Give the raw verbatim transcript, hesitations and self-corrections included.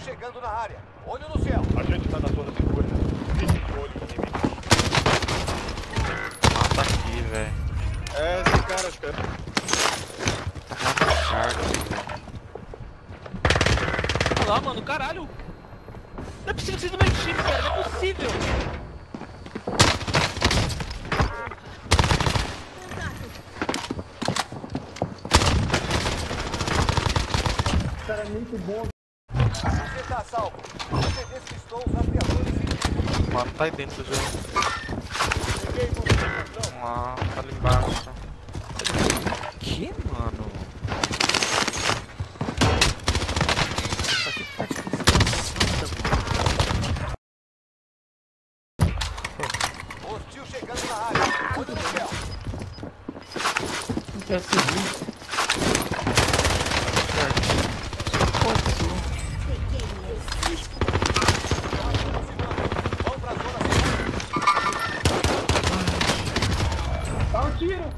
inimigos chegando na área. Olho no céu. A gente tá na zona segura. Fique de olho no inimigo. Mata aqui, velho. É, esse cara, acho que é. Mata a carga. Olha lá, mano, caralho. Não é possível que vocês não me atingem, cara. Não é possível. Cara, é muito bom. Você tá salvo. Você despistou os rastreadores e... Mano, tá aí dentro do jogo. Vamos lá, tá ali embaixo. Que, mano? Tá aqui, tá aqui. Hostil chegando na área. Olha no céu. Não quer subir. Tira!